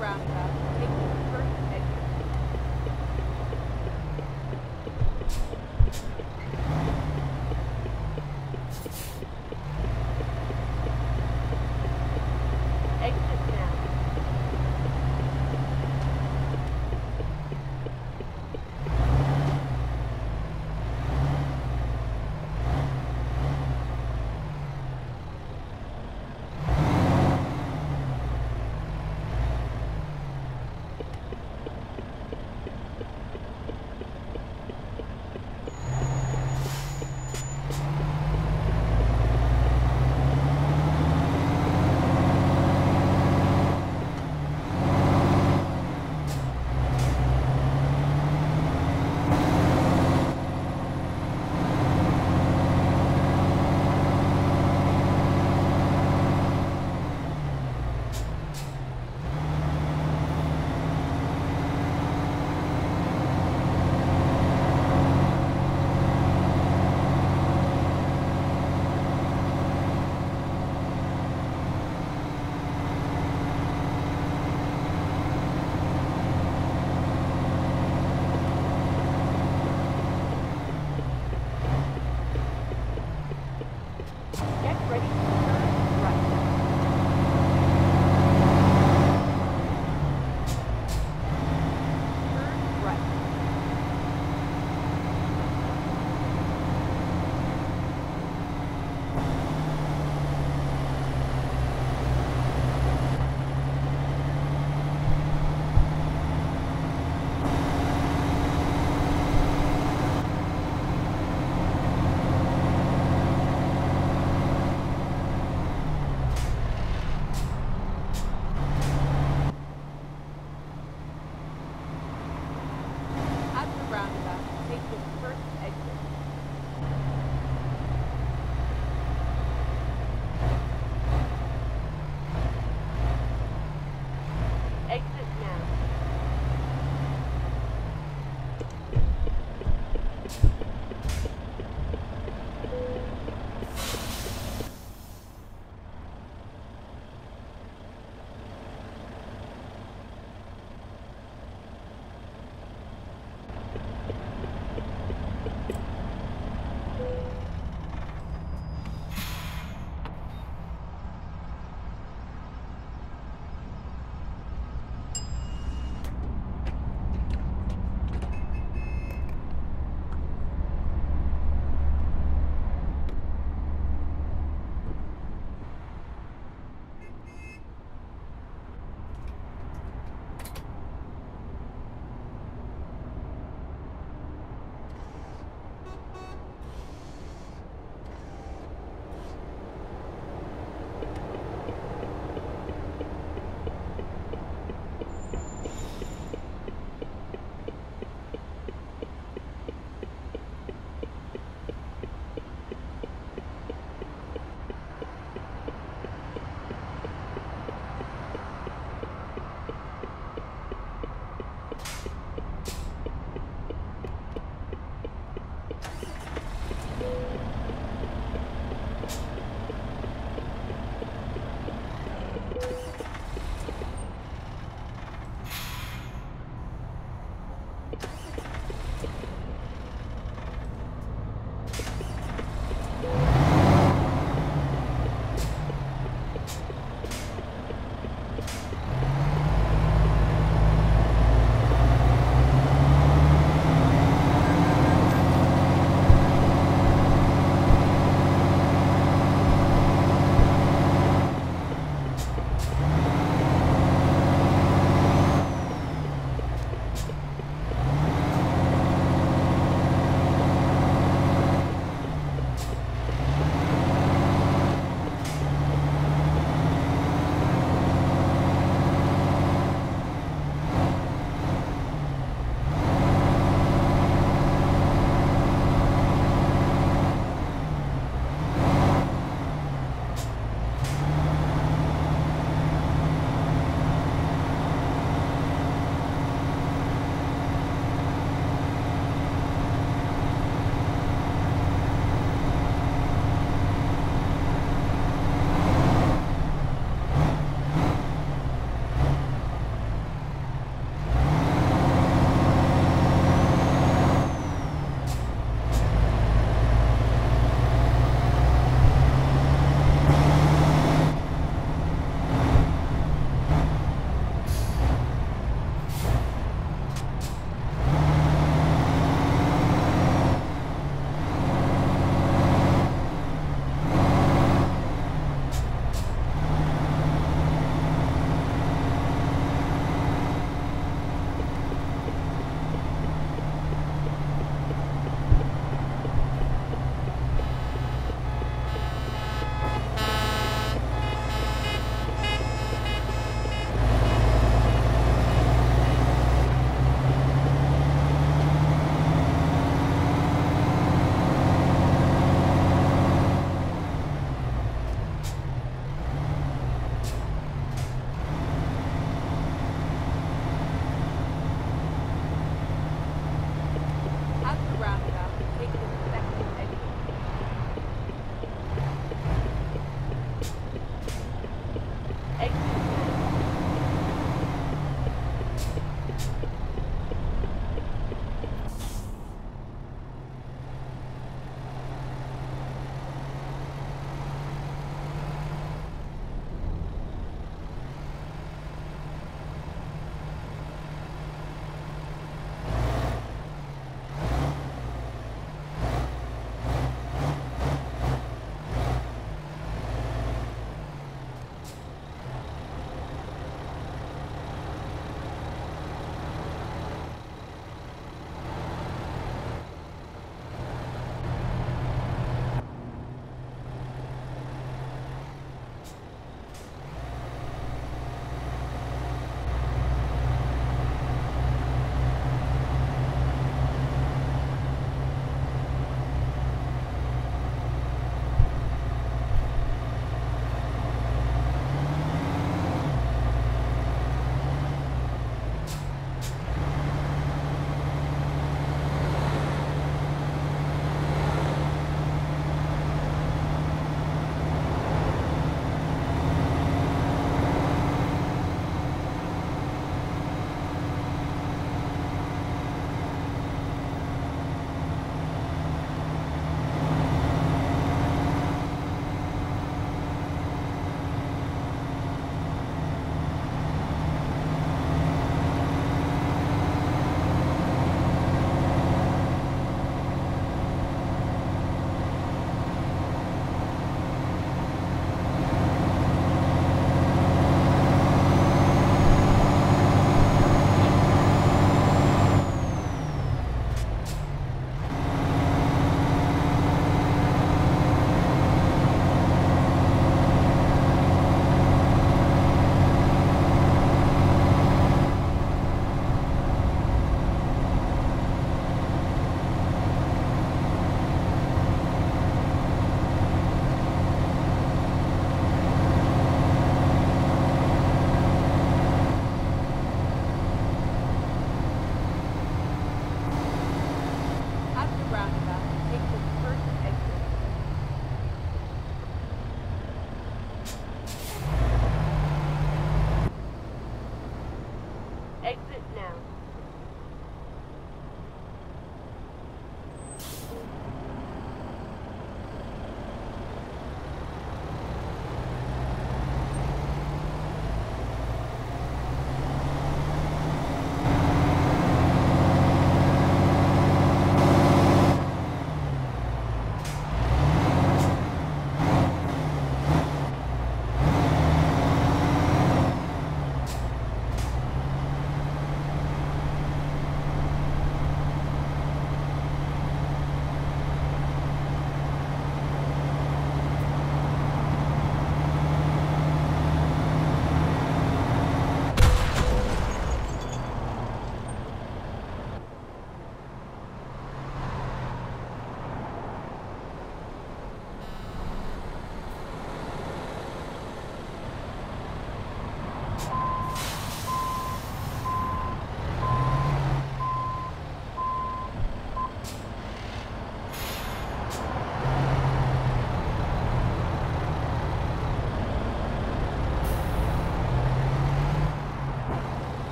roundabout, take the first exit. Exit now.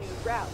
new route.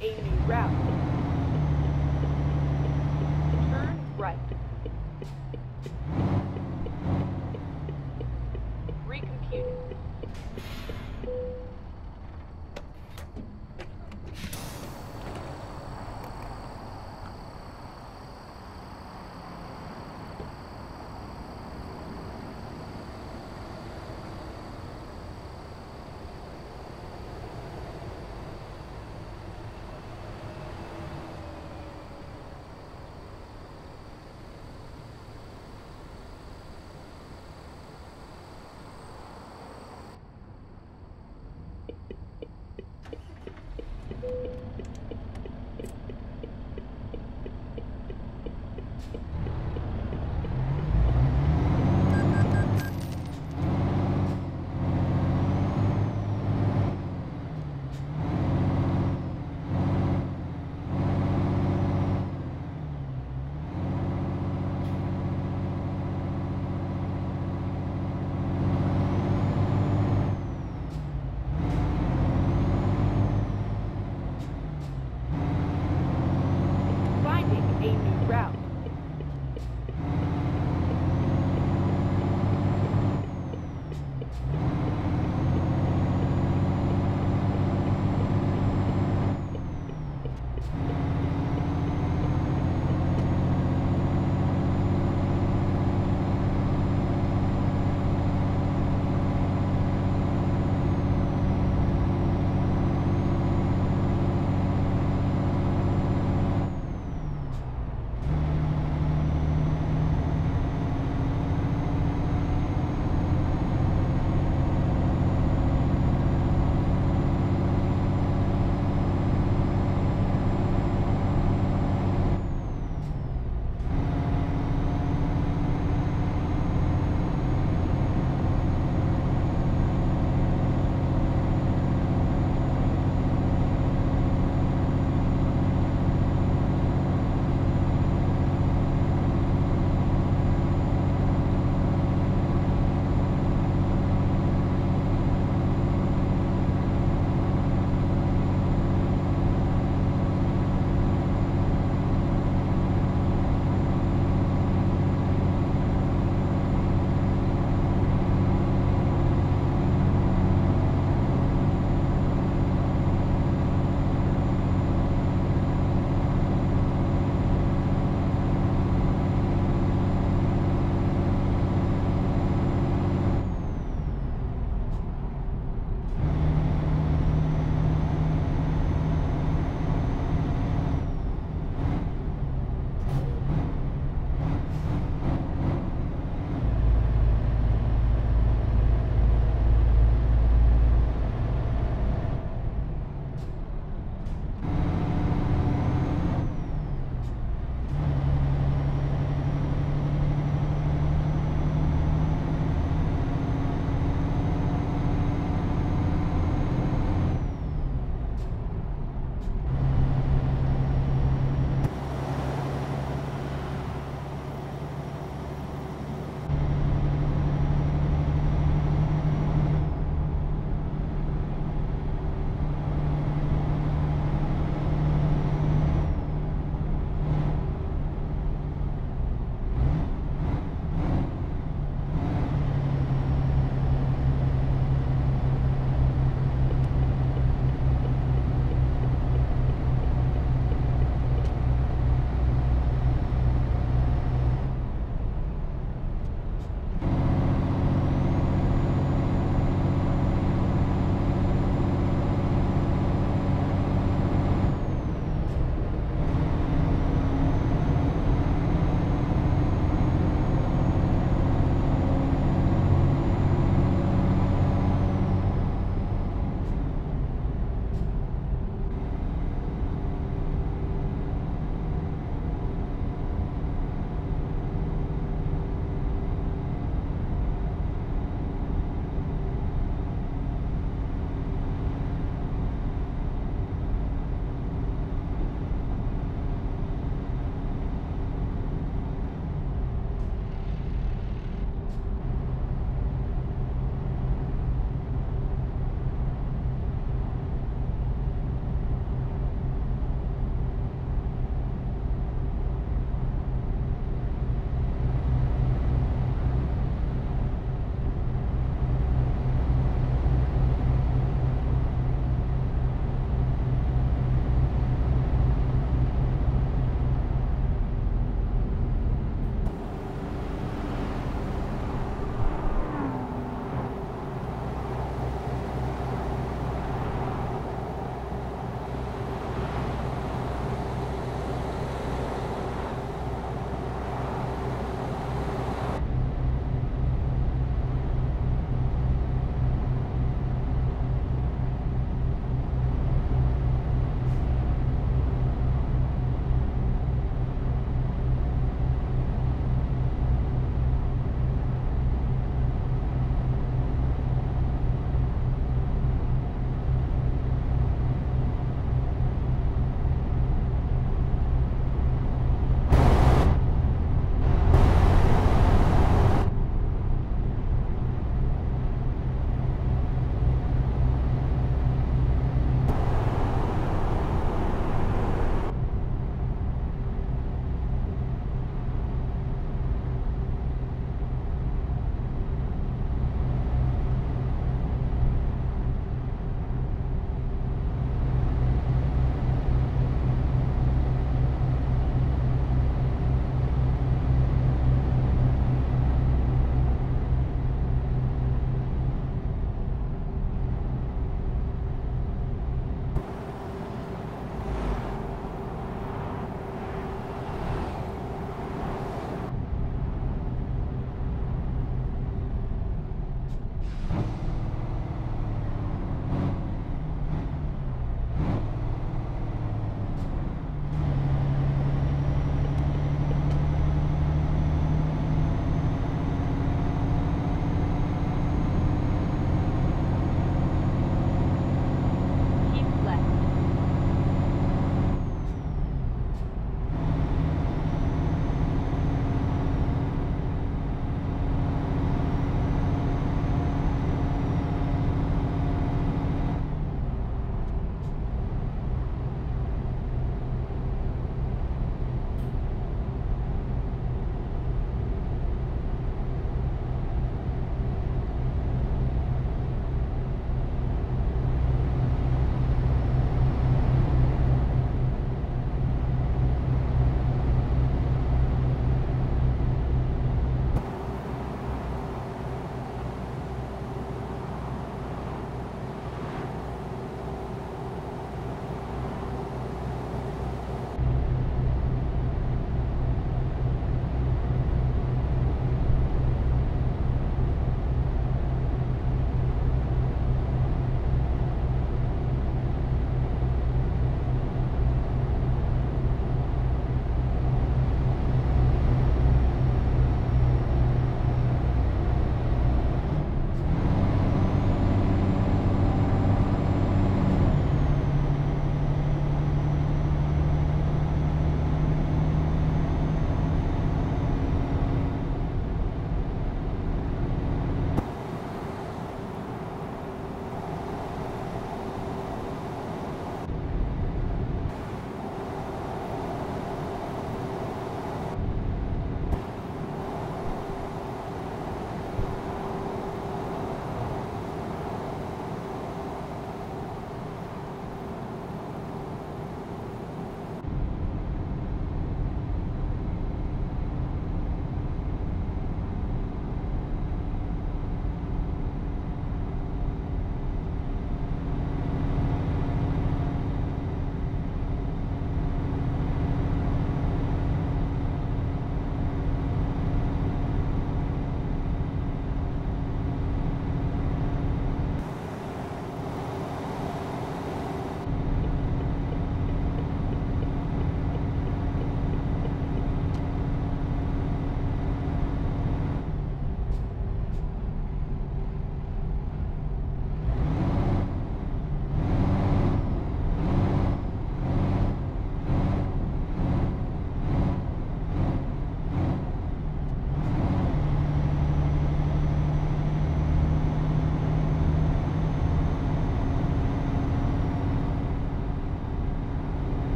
a new route. Turn right. Recomputing.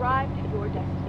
Arrived at your destination.